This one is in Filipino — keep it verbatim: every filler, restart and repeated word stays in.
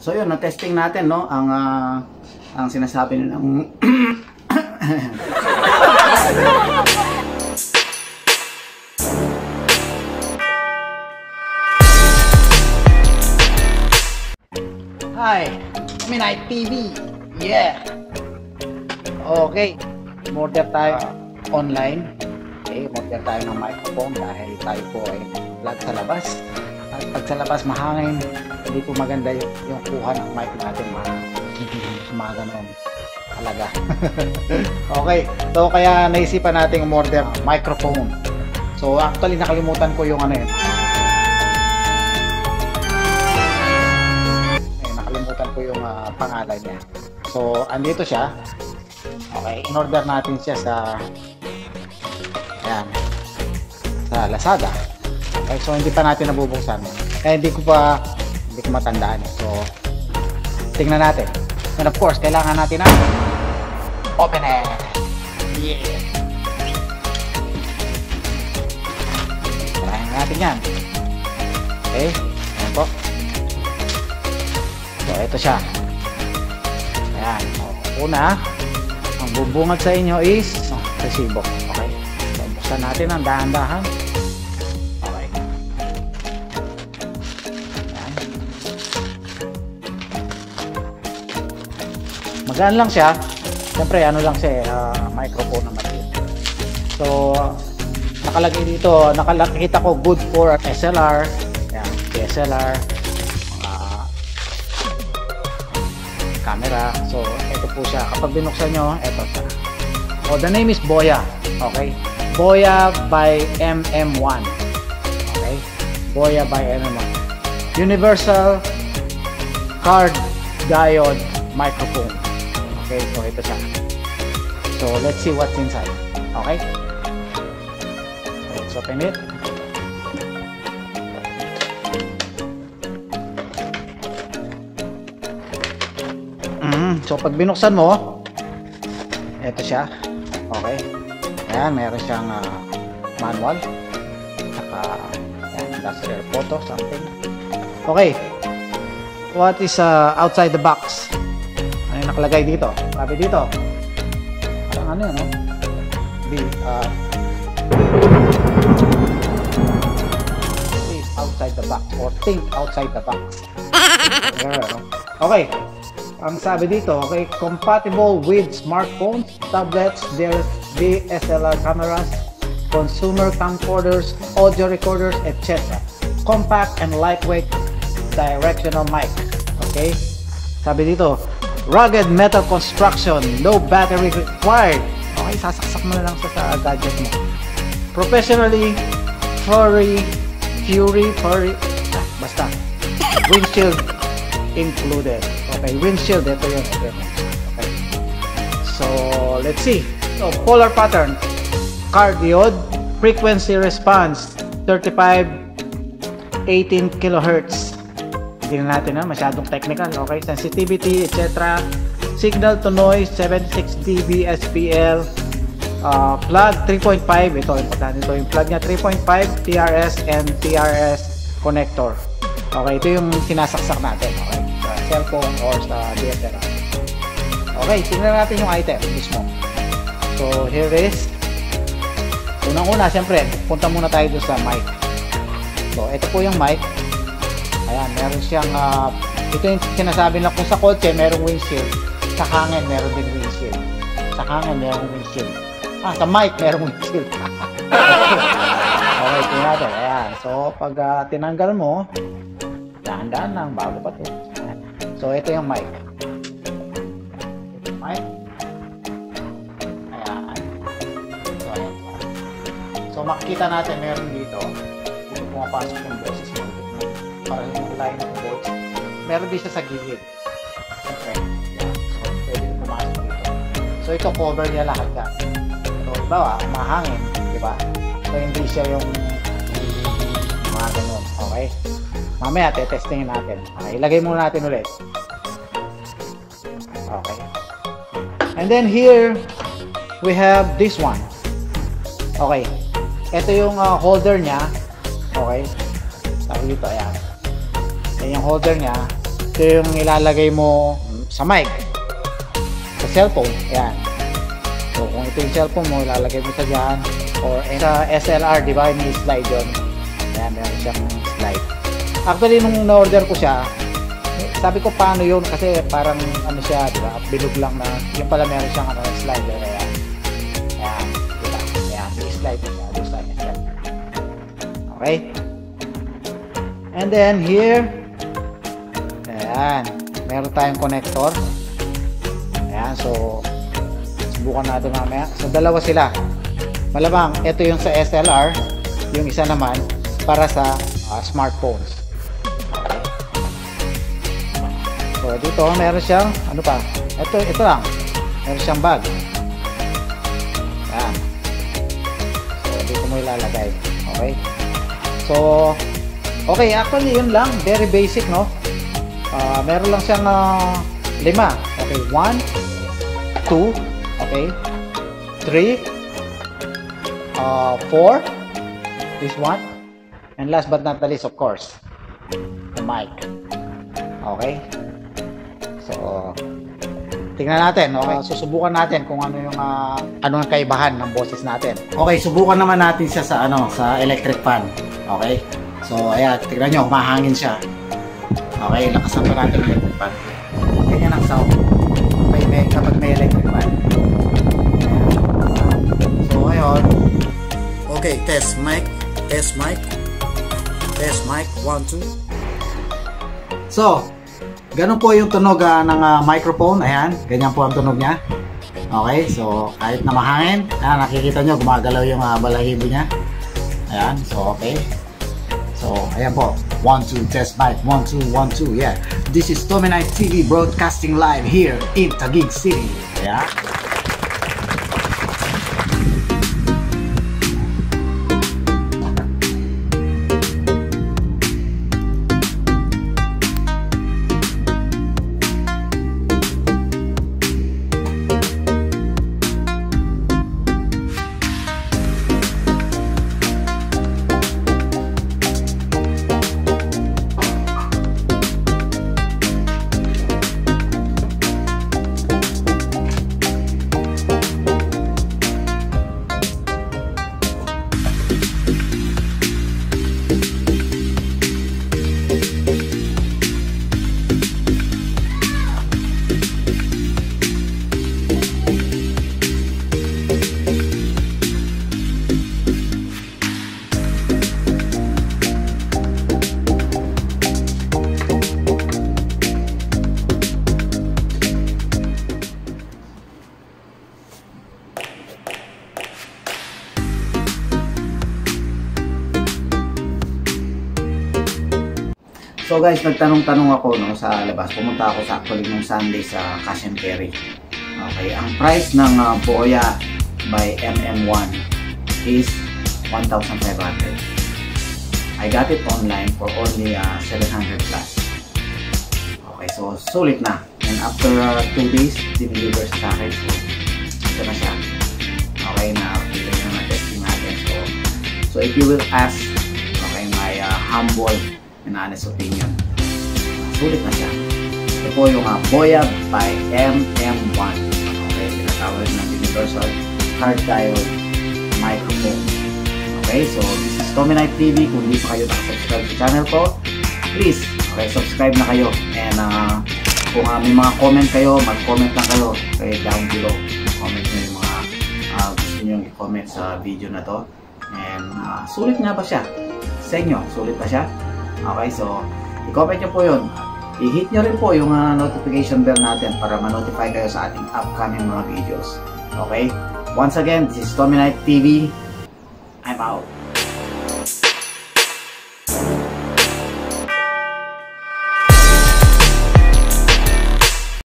So yun, na-testing natin, no, ang uh, ang sinasabi nila. Hi, Tomy Night T V. Yeah. Okay, order tayo online. Okay, order tayo ng microphone dahil tayo po ay vlog sa labas. At pag sa labas mahangin, hindi po maganda yung, yung kuha ng mic natin, mga, mga ganun talaga. Okay, so kaya naisipan natin umorder ng microphone. So actually nakalimutan ko yung ano yun. Eh, nakalimutan ko yung uh, pangalan niya. So andito siya. Okay, inorder natin siya sa ayan, sa Lazada. Okay, so hindi pa natin nabubuksan. Kaya hindi ko pa hindi ko matandaan. So tingnan natin. And of course, kailangan natin na open it. Yeah. Try natin yan. Okay. Ayan po. So ito siya. Ayan. So, una, ang bubungad sa inyo is oh, resibo. Okay. So buksan natin ang dahan-dahan. Magaan lang siya. Siyempre, ano lang siya, uh, microphone na maliit. So, nakalagay dito, nakita ko good for S L R. Ayan, D S L R. Uh, camera. So, ito po siya. Kapag binuksan nyo, ito siya. Oh, the name is Boya. Okay? Boya by M M one. Okay? Boya by M M one. Universal Card Diode Microphone. Okay, so ito siya. So let's see what's inside. Okay? Let's open it. Mm, so pag binuksan mo, ito siya. Okay. Ayan, meron siyang uh, manual. Saka, ayan, industrial photo, something. Okay. What is uh, outside the box? Nakalagay dito, sabi dito parang ano yun, no? B, uh, think outside the box or think outside the box. Yeah, no? Okay, ang sabi dito, okay, compatible with smartphones, tablets, their D S L R cameras, consumer camcorders, audio recorders, et cetera. Compact and lightweight directional mic. Okay, sabi dito, rugged metal construction, no battery required. Okay, sasaksak mo na lang sa gadget mo. Professionally, furry, fury, furry, ah, basta. Windshield included. Okay, windshield, ito yun. Okay. So, let's see. So, polar pattern, card diode, frequency response, thirty-five, eighteen kilohertz. Hindi na natin na, masyadong technical. Okay, sensitivity, et cetera. Signal to noise, seventy-six decibels S P L. Uh, plug, three point five. Ito, importante ito yung plug niya. three point five, T R S and T R S connector. Okay, ito yung sinasaksak natin. Okay, sa cellphone or sa D S L R. Okay, tingnan natin yung item mismo. So, here is. Unang-una, siyempre, punta muna tayo doon sa mic. So, ito po yung mic. Ayan, meron siyang, uh, ito yung sinasabi lang kung sa kotse, merong windshield. Sa hangin, meron din windshield. Sa hangin, merong windshield. Ah, sa mic, merong windshield. Okay, tingnan natin. Ayan, so pag uh, tinanggal mo, dahan-dahan lang, bago pa ito. So, ito yung mic. Ito yung mic. Ayan. So, ayan. So, makikita natin, meron dito. Dito pumapasok yung boses mo. Para yung line ng bolt. Meron din siya sa gilid. Okay. Yeah. So, pwede na pumasok dito. So, ito cover niya lahat ka. So, bawa, mahangin. Diba? So, hindi siya yung mga ganun. Okay? Mamaya, te-testingin natin. Okay. Ilagay muna natin ulit. Okay. And then here, we have this one. Okay. Ito yung uh, holder niya. Okay. Tapos dito, ayan. Yung holder niya, Ito yung ilalagay mo sa mic, sa cellphone. Yan. So kung ito yung cellphone mo, ilalagay mo sa dyan. O sa S L R, di ba? May slide yun. Yan, meron siyang slide. Actually, nung na-order ko siya, sabi ko paano yun kasi parang ano siya, di ba? Bilog lang na. Yung pala meron siyang ano, slide. Yan. Yan. Diba? Yan. Yung slide niya. Yung slide niya. Okay? And then here, ayan, meron tayong connector. Ayan, so subukan natin mamaya. So dalawa sila. Malamang ito yung sa S L R, yung isa naman para sa uh, smartphones. Okay. So dito meron siyang ano pa? Ito ito lang. Meron siyang bag. Ayan. So dito mo ilalagay. Okay? So okay, actually yun lang, very basic, no? Uh, meron lang siyang uh, lima. Okay, one, two, okay, three, uh, four, this one, and last but not the least, of course, the mic. Okay, so tingnan natin, okay? Uh, susubukan natin kung ano yung uh, ano ang kaibahan ng boses natin. Okay, subukan naman natin siya sa ano, sa electric fan. Okay. So, ayan, tignan nyo, mahangin siya. Okay, lakasan pa natin yung electric fan. Ganyan ang sound may, may, kapag may electric fan. So, ayan. Okay, test mic. Test mic. Test mic. One, two. So, ganun po yung tunog uh, ng uh, microphone. Ayan, ganyan po ang tunog niya. Okay, so, kahit na mahangin, ayan, nakikita nyo, gumagalaw yung uh, balahibo niya. Ayan, so, okay. So, ayan po. One, two, test mic. One, two, one, two. Yeah. This is Tomy Night T V broadcasting live here in Taguig City. Yeah. So guys, nagtanong-tanong ako no, sa labas. Pumunta ako sa actually nung Sunday sa Cash and Carry. Okay, ang price ng uh, Boya by M M one is one thousand five hundred. I got it online for only uh, seven hundred plus. Okay, so sulit na. And after two uh, days, dinilibers sa akin. So, ito na siya. Okay, na-update na na-testing natin. So, so if you will ask, okay, my uh, humble and honest opinion, sulit na siya. Ito po yung uh, Boya by M M one. Okay, tinatawag ng universal hard diode microphone. Okay, so this is Tomy Night T V. Kung hindi pa kayo nakasubscribe sa channel ko, please, okay, subscribe na kayo. And uh, kung uh, may mga comment kayo, mag-comment lang kayo, okay, down below. Comment nyo yung mga uh, gusto nyo yung comment sa video na to. And uh, sulit nga ba siya? Sa inyo, sulit ba siya? Okay, so i-comment nyo po yun. I-hit nyo rin po yung uh, notification bell natin para ma-notify kayo sa ating upcoming mga videos. Okay? Once again, this is Tomy Night T V. I'm out.